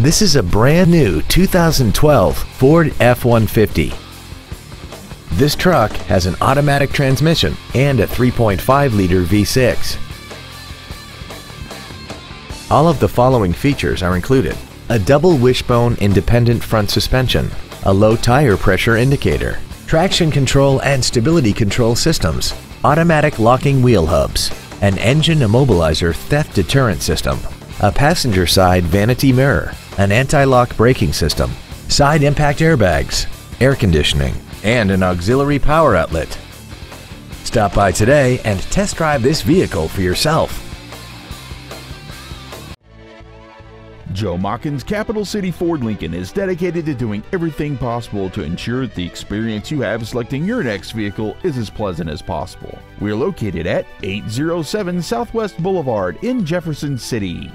This is a brand new 2012 Ford F-150. This truck has an automatic transmission and a 3.5-liter V6. All of the following features are included: a double wishbone independent front suspension, a low tire pressure indicator, traction control and stability control systems, automatic locking wheel hubs, an engine immobilizer theft deterrent system, a passenger side vanity mirror, an anti-lock braking system, side impact airbags, air conditioning, and an auxiliary power outlet. Stop by today and test drive this vehicle for yourself. Joe Machens Capital City Ford Lincoln is dedicated to doing everything possible to ensure that the experience you have selecting your next vehicle is as pleasant as possible. We're located at 807 Southwest Boulevard in Jefferson City.